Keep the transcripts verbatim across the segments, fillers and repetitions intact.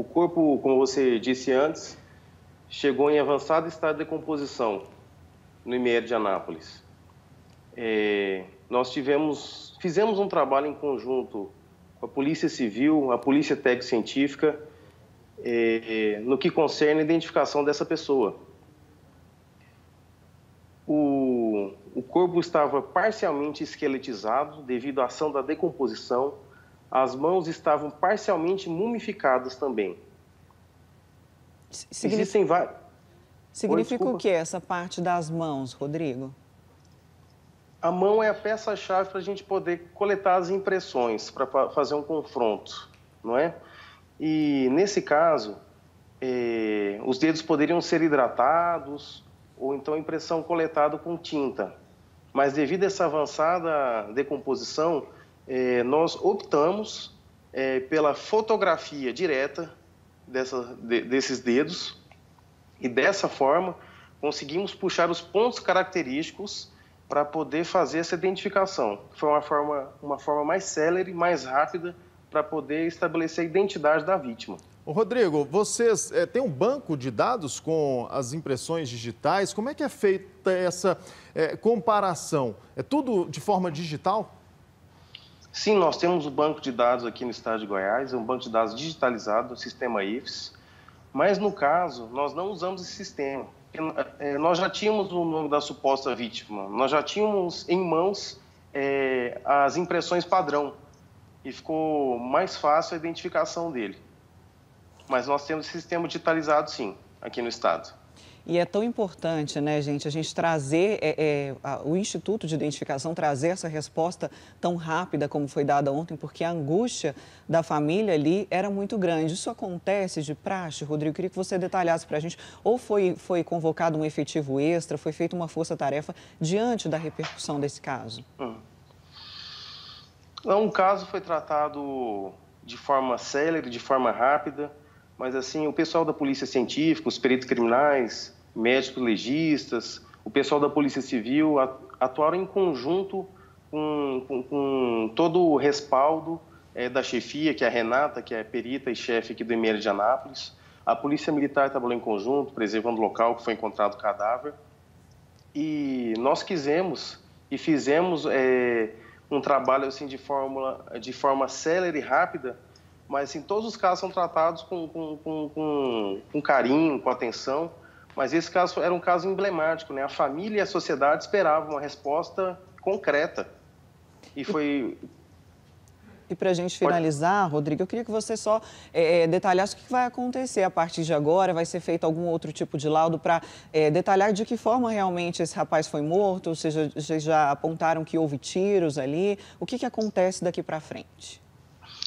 O corpo, como você disse antes, chegou em avançado estado de decomposição no I M L de Anápolis. É, nós tivemos, fizemos um trabalho em conjunto com a Polícia Civil, a Polícia Técnica Científica, é, no que concerne a identificação dessa pessoa. O, o corpo estava parcialmente esqueletizado devido à ação da decomposição, as mãos estavam parcialmente mumificadas também. Significa... Existem vários... Significa Oi, o que essa parte das mãos, Rodrigo? A mão é a peça-chave para a gente poder coletar as impressões, para fazer um confronto, não é? E, nesse caso, eh, os dedos poderiam ser hidratados ou então impressão coletada com tinta. Mas, devido a essa avançada decomposição, eh, nós optamos eh, pela fotografia direta dessa, de, desses dedos e, dessa forma, conseguimos puxar os pontos característicos para poder fazer essa identificação. Foi uma forma, uma forma mais célere, mais rápida, para poder estabelecer a identidade da vítima. Ô Rodrigo, vocês é, têm um banco de dados com as impressões digitais? Como é que é feita essa é, comparação? É tudo de forma digital? Sim, nós temos um banco de dados aqui no estado de Goiás, é um banco de dados digitalizado, o sistema I F E S, mas no caso, nós não usamos esse sistema. Nós já tínhamos o nome da suposta vítima, nós já tínhamos em mãos é, as impressões padrão e ficou mais fácil a identificação dele. Mas nós temos esse sistema digitalizado, sim, aqui no estado. E é tão importante, né, gente, a gente trazer, é, é, a, o Instituto de Identificação trazer essa resposta tão rápida como foi dada ontem, porque a angústia da família ali era muito grande. Isso acontece de praxe, Rodrigo? Eu queria que você detalhasse para a gente, ou foi, foi convocado um efetivo extra, foi feita uma força-tarefa diante da repercussão desse caso? Hum. Não, o caso foi tratado de forma célere, de forma rápida, mas assim, o pessoal da Polícia Científica, os peritos criminais, médicos legistas, o pessoal da Polícia Civil atuaram em conjunto com, com, com todo o respaldo é, da chefia, que é a Renata, que é perita e chefe aqui do I M L de Anápolis. A Polícia Militar trabalhou em conjunto, preservando o local que foi encontrado o cadáver. E nós quisemos e fizemos é, um trabalho assim, de, fórmula, de forma célere e rápida, mas assim, todos os casos são tratados com, com, com, com, com carinho, com atenção. Mas esse caso era um caso emblemático, né? A família e a sociedade esperavam uma resposta concreta. E foi... E para a gente finalizar, Pode... Rodrigo, eu queria que você só é, detalhasse o que vai acontecer a partir de agora. Vai ser feito algum outro tipo de laudo para é, detalhar de que forma realmente esse rapaz foi morto? Ou seja, vocês já apontaram que houve tiros ali. O que, que acontece daqui para frente?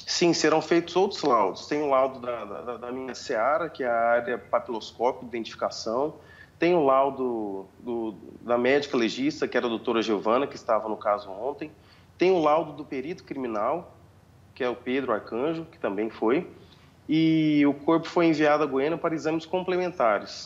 Sim, serão feitos outros laudos. Tem o laudo da, da, da minha seara, que é a área papiloscópica, identificação. Tem o laudo do, da médica legista, que era a doutora Giovana, que estava no caso ontem. Tem o laudo do perito criminal, que é o Pedro Arcanjo, que também foi. E o corpo foi enviado a Goiânia para exames complementares.